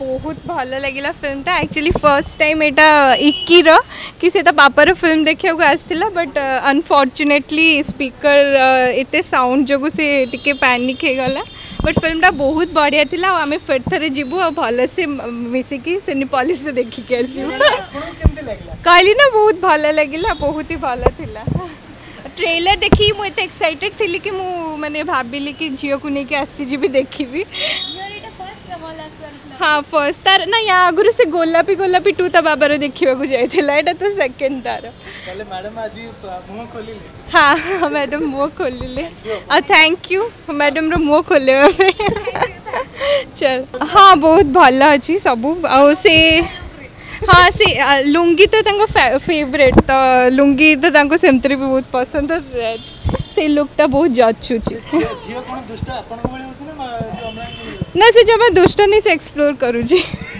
बहुत भल लगे फिल्मटा एक्चुअली फर्स्ट टाइम यहाँ इक्की कि से बापार फिल्म देखा आसाला बट अनफॉर्चुनेटली स्पीकर एते साउंड जो से टिके पैनिक हो गला बट फिल्मटा बहुत बढ़िया थी आम फिर थे जीवु आ भल से मिसिकी सिनेपोलिस देखिक कहली ना बहुत भल लगे बहुत ही भल था ट्रेलर देखी मुझे एक्साइटेड थी कि मुझे भाविली कि झील को लेकिन आसीजी देखी हाँ फर्स्ट तार ना या आगुरी से गोलापी गोलापी टू ता बाबार देखा जाता है तो सेकेंड तार मैडम आज मुँह खोल हाँ मैडम मुँह खोल थैंक यू मैडम रुँह खोल चल हाँ बहुत भल अच्छी सबू आ हाँ से लुंगी तो फेवरेट तो लुंगी तो से भी बहुत पसंद से लुकटा बहुत जचु ना से जब दुष्ट नहीं से एक्सप्लोर करूँ।